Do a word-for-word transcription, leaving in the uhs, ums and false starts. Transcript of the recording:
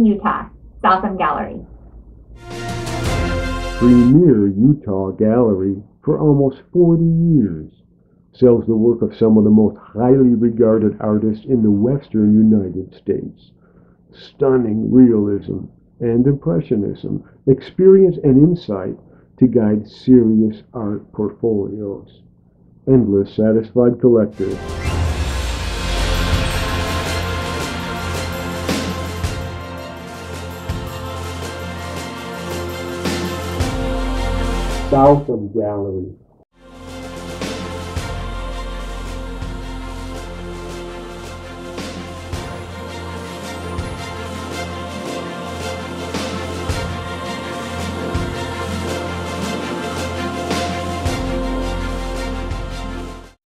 Bloomington, Utah, Southam Gallery. Premier Utah Gallery for almost forty years sells the work of some of the most highly regarded artists in the western United States. Stunning realism and impressionism, experience and insight to guide serious art portfolios. Endless satisfied collectors. Southam Gallery.